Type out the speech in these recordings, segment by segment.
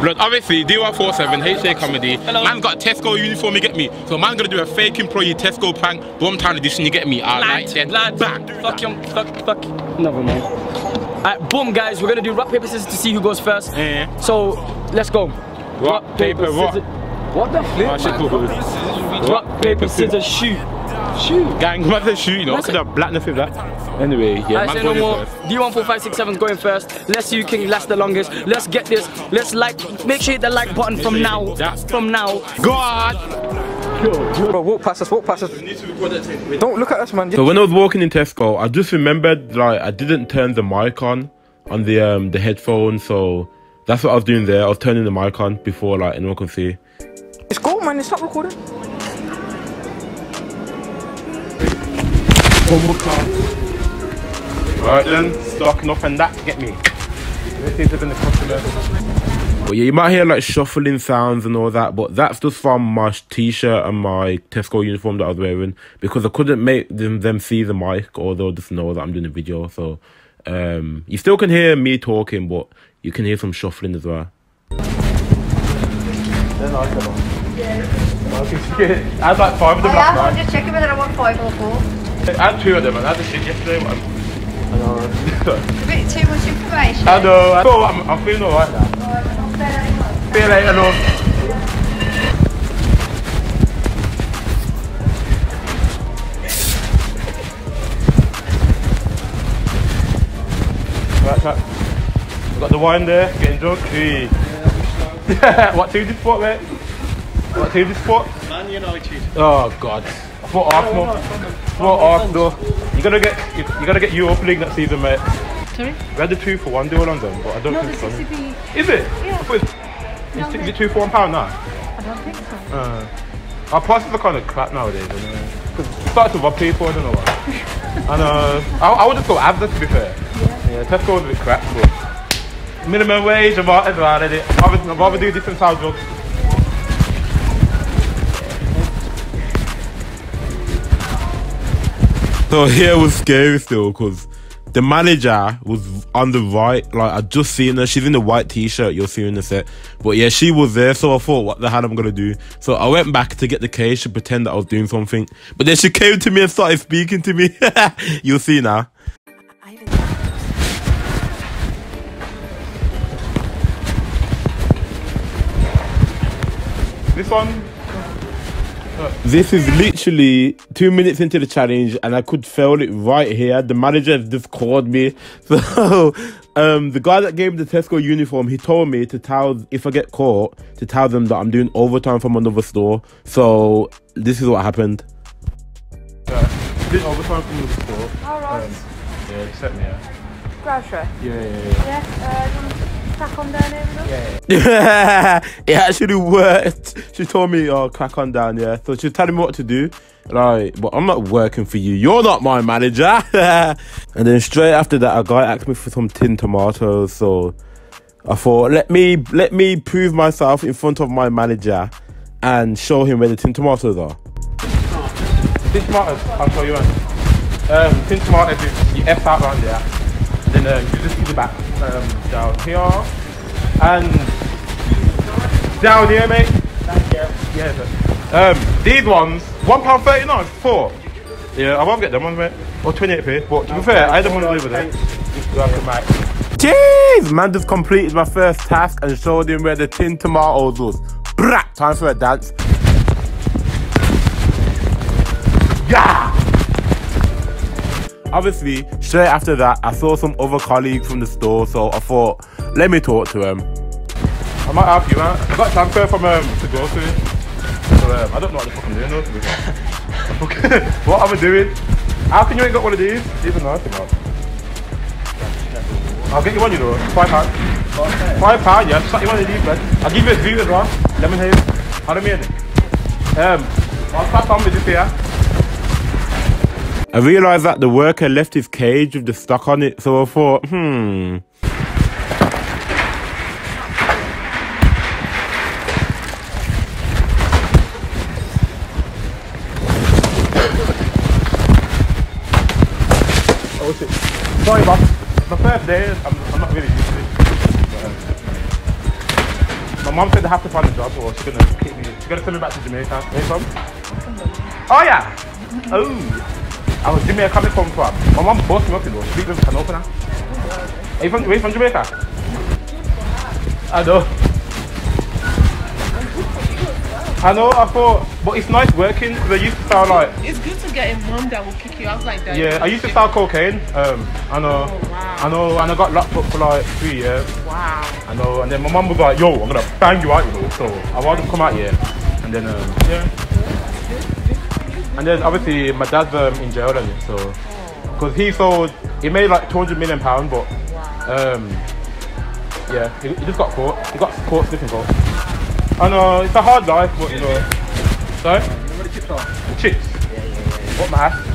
Blood, obviously, D147, HJ Comedy. Hello. Man got Tesco uniform, you get me? So man gonna do a fake employee Tesco prank, Boomtown edition, you get me? Alright then, lad, bang! Fuck you, fuck. Never mind. Alright, boom guys, we're gonna do rock, paper, scissors to see who goes first. Yeah. So, let's go. Rock, paper, scissors. What the flip, man? Rock, paper, scissors, shoot. Shoot. Gang, what's the shoot, you know? Because they're black, nothing like that. Anyway, yeah, I say no more. D14567's going first. Let's see who can last the longest. Let's get this. Let's like. Make sure you hit the like button from now. From now. Go on. Bro, walk past us, walk past us. Don't look at us, man. So when I was walking in Tesco, I just remembered, like, I didn't turn the mic on the headphones. So that's what I was doing there. I was turning the mic on before, like, anyone could see. It's cool, man. It's not recording. One more time. Alright then, stocking up and that, get me. But yeah, you might hear like shuffling sounds and all that, but that's just from my t-shirt and my Tesco uniform that I was wearing, because I couldn't make them see the mic, or they'll just know that I'm doing a video. So you still can hear me talking, but you can hear some shuffling as well. I had like 5 of them last night. I was just checking whether I want 5 or 4. I had 2 of them, and I had the shit yesterday. I know. A bit too much information. I know. I'm feeling alright now. Right, feel like I got the wine there, getting drunk. Yeah, what team did you spot, mate? What team did you spot? Man United. Oh, God. For Arsenal, you're gonna get Europa League that season, mate. Sorry? We had the 2-for-1 deal on them, but I don't think so. Is it? Yeah. Is it 2 for £1 now? I don't think so. Our prices are kind of crap nowadays, isn't it? Because it starts to rob people, I don't know why. And I would just go Asda, to be fair. Yeah. Yeah, Tesco was a bit crap, but minimum wage, I'd rather do different style jobs. So here was scary still, because the manager was on the right, like I just seen her, she's in the white t-shirt you'll see her in the set, but yeah, she was there, so I thought, what the hell am I gonna do? So I went back to get the case to pretend that I was doing something, but then she came to me and started speaking to me. You'll see now. This one. This is literally 2 minutes into the challenge and I could fail it right here. The manager has just called me. So the guy that gave me the Tesco uniform, he told me to tell, if I get caught, to tell them that I'm doing overtime from another store. So this is what happened. Did overtime from another store. Alright. Yeah, you set me up. Grocery? Yeah. Crack on down here with us? Yeah. It actually worked. She told me, oh, crack on down, yeah. So she's telling me what to do. Like, but I'm not working for you. You're not my manager. And then straight after that, a guy asked me for some tin tomatoes. So I thought, let me prove myself in front of my manager and show him where the tin tomatoes are. Tin tomatoes, I'll show you one. Tin tomatoes, you F out round there. And then you just put it back. Down here and down here, mate. Thank you. Yeah, sir. These ones, £1.39 for 4. Yeah, I won't get them ones, mate. Or 28p. But to be fair, I had them ones over there. Jeez, man just completed my first task and showed him where the tin tomatoes was. Brah! Time for a dance. Yeah! Obviously, straight after that, I saw some other colleague from the store, so I thought, let me talk to him. I might help you, man. I got Samco from to go to. So, I don't know what the fuck I'm doing, though, to be fair. What am I doing? How can you ain't got one of these? Even though I think I'll get you one, you know. £5. £5, yeah. Just get you one of these, man. I'll give you a view as well. Let me hear it. I don't mean it. I'll start on with this here. I realised that the worker left his cage with the stock on it, so I thought, Oh shit. Sorry, boss. The first day, I'm not really used to it. My mum said I have to find a job or she's gonna kick me. She's gonna send me back to Jamaica. Where you from? Oh yeah. Oh, I was Jamaica coming from. My mum bossed me up in the street with an opener. Are you from? Where you from Jamaica? I know. I know, I thought, but it's nice working because I used to sound like... It's good to get a mum that will kick you out like that. Yeah, I used to sell cocaine, I know. Oh, wow. I know, and I got locked up for like 3 years. Wow. I know, and then my mum was like, yo, I'm going to bang you out, you know, so I wanted to come out here. And then, yeah. And then obviously my dad's in jail and so... Because he sold, he made like £200 million, but... Wow. Yeah, he just got caught. He got caught slipping caught. I know, it's a hard life, but you know. So? You know the chips are? The chips? Yeah, yeah, yeah. What my ass?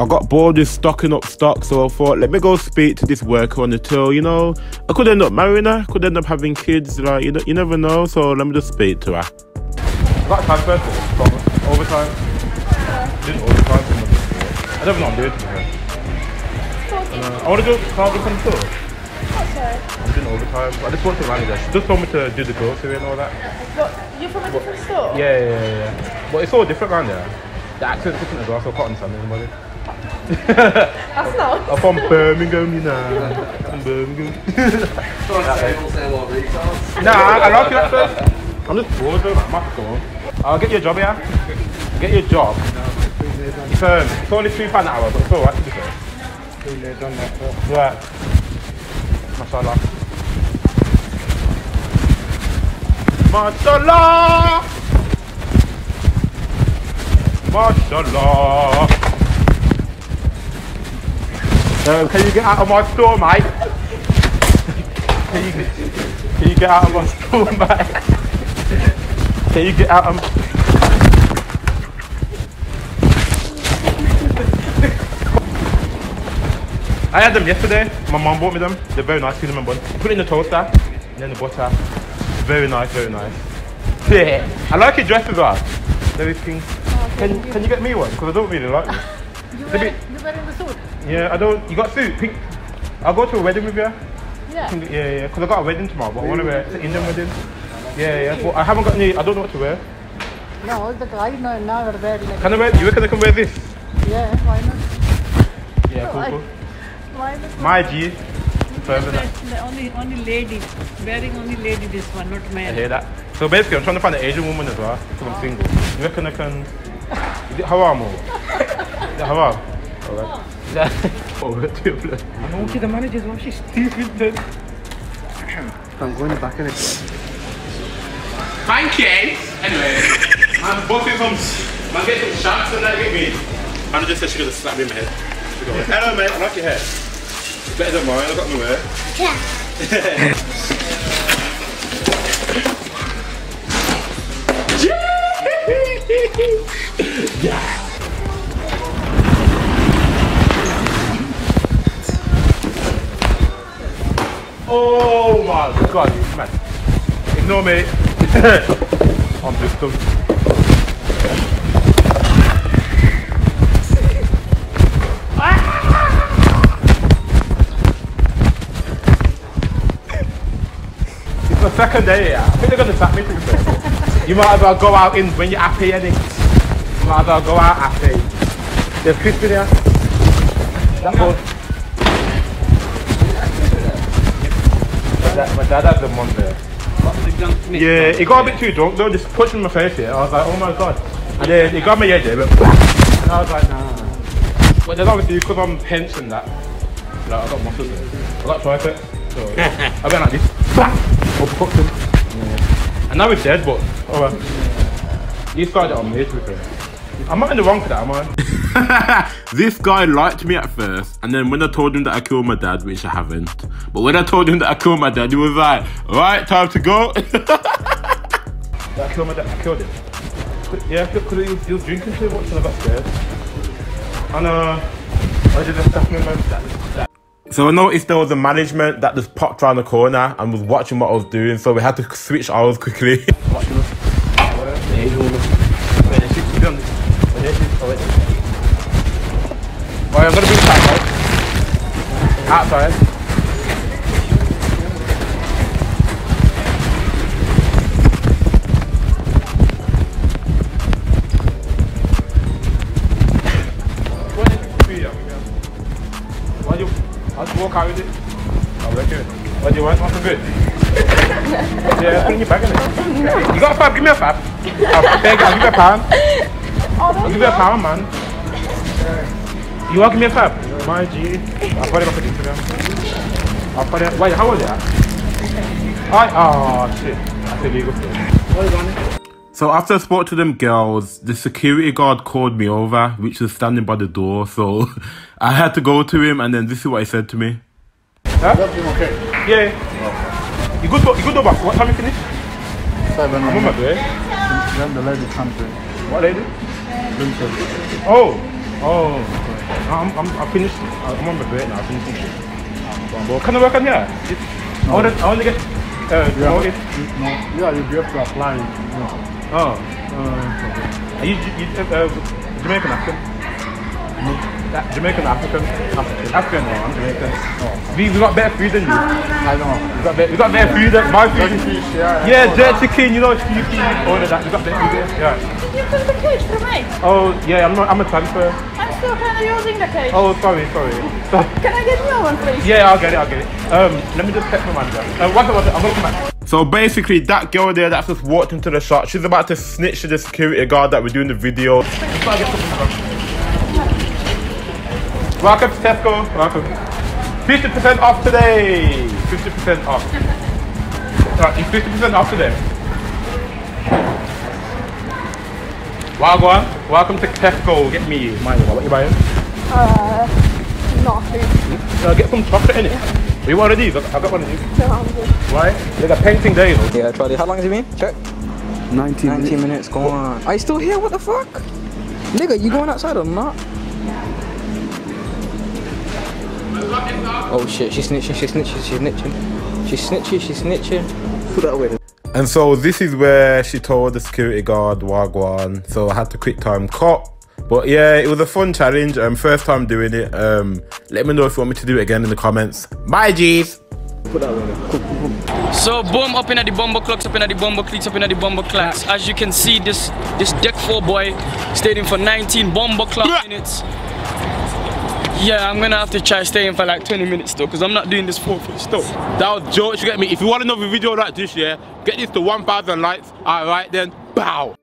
I got bored with stocking up stock, so I thought, let me go speak to this worker on the till, you know. I could end up marrying her, I could end up having kids, like, you never know, so let me just speak to her. I got transferred for overtime. Didn't overtime for nothing. I never know what I'm doing to her. I want to do something from the till. I'm doing overtime, I just want to manage her. She just told me to do the grocery and all that. But you're from a different store? Yeah, yeah, yeah. But it's all different around there. The accent's different as well, so I can't understand anybody. That's not. I'm from Birmingham, you know. From Birmingham. Nah, I love you at first. I'm just bored though, like, my phone. I'll get you a job, yeah? Get you a job. It's only £3 an hour, but it's alright to be fair. Right. Mashallah. Mashallah! Mashallah! Can you get out of my store, mate? Can you get out of my store, mate? Can you get out of... I had them yesterday. My mum bought me them. They're very nice, cinnamon bun. You put it in the toaster, and then the butter. Very nice, very nice. Yeah. I like your dress as well. Everything. Oh, can you get me one? Because I don't really like them. You're wearing the suit? Yeah, I don't. You got suit? Pink. I'll go to a wedding with you. Yeah. Yeah, yeah. Because I got a wedding tomorrow, but I want to wear an Indian wedding. Yeah, yeah. But I haven't got any. I don't know what to wear. No, the guy now are wearing. Can I wear? You reckon I can wear this? Yeah, why not? Yeah, cool, cool. Why not? My G. Only lady. Wearing only lady this one, not man. I hear that. So basically, I'm trying to find an Asian woman as well because I'm single. You reckon I can? Is it haram or? Is it haram? Alright. I don't see the manager's why she's still with them. I'm going back in it. Thank you! Anyway, I'm both in some. Man, get some shots and that get me. Manager said she could have slapped me in my head. Hello, mate, I like your hair. It's better than mine, I got my hair. Yeah! Yeah! Oh my god, man. Ignore me. I'm just dumb. It's my second day here. I think they're going to sack me too soon. You might as well go out in when you're happy, innit? You might as well go out happy. There's crisps in here. That's all. My dad had them on there. Yeah, he got a bit too drunk though, just pushing my face here. I was like, oh my god. And then he grabbed my head there, but and I was like, nah. But then obviously, because I'm hench and that, like, I got muscles there. I got tricep, so I went like this. Uppercut him. Yeah. And now he's dead, but alright. You started on me, to be fair. I'm not in the wrong for that, man. This guy liked me at first, and then when I told him that I killed my dad, which I haven't, but when I told him that I killed my dad, he was like, alright, time to go. I killed my dad, I killed him. Yeah, because he was drinking too much and I got scared. And I did a staff member that. So I noticed there was a management that just popped around the corner and was watching what I was doing, so we had to switch hours quickly. Alright, I'm gonna be outside. Outside. How is it? Oh, very good. What do you want? Want some good? Yeah, put in your bag, innit? You got a fab? Give me a fab. I beg, I'll give you a pound. I'll give you a pound, man. You want to give me a fab? My G. I'll put it up on Instagram. I'll put it. Wait, how was it? Oh, shit. That's illegal still. What is on it? So after I spoke to them girls, the security guard called me over, which was standing by the door, so I had to go to him, and then this is what he said to me. Huh? Okay. Yeah. Okay. You good though, back? What time you finish? 7. I'm on my way. Then the lady comes in. What lady? Oh. Oh. I finished. I'm on my way now. I finished it. Can I work on here? No. I want to get promoted. No. Yeah, you'll be able to apply. No. Oh, okay. Are you Jamaican African? No. Jamaican African? African, no, I'm Jamaican. Oh. We got better food than you. I know. We got better food than my food. Dirty fish, yeah, jerk chicken, you know, sticky, all of that. We got better food there. Yeah. Did you put the cage for me? Oh, yeah, I'm a transfer. I'm still kind of using the cage. Oh, sorry. Can I get your one, please? Yeah, I'll get it. Let me just text my manager. What's it? I'm going to come back. So basically, that girl there that's just walked into the shop, she's about to snitch to the security guard that we're doing the video. Welcome to Tesco. Welcome. 50% off today. 50% off. Right, it's 50% off today. Wagwan, welcome to Tesco. Get me mine. What are you buying? Nothing. Get some chocolate in it. You want one of these? I got one of these. Why? There's a painting there, you know. Yeah, Charlie, how long has it been? Check. 19 minutes, go on. Are you still here? What the fuck? Nigga, you going outside or not? Oh shit, she's snitching. Put that away. And so this is where she told the security guard, Wagwan. So I had to quick time cut. But yeah, it was a fun challenge. First time doing it. Let me know if you want me to do it again in the comments. Bye, G's. So boom, up in at the bomber clocks, up in at the bomber clocks. As you can see, this deck 4 boy stayed in for 19 bomber clock minutes. Yeah, I'm gonna have to try staying for like 20 minutes though, because I'm not doing this for stuff. That was jokes, you get me? If you want another video like this, yeah, get this to 1,000 likes. Alright then, bow.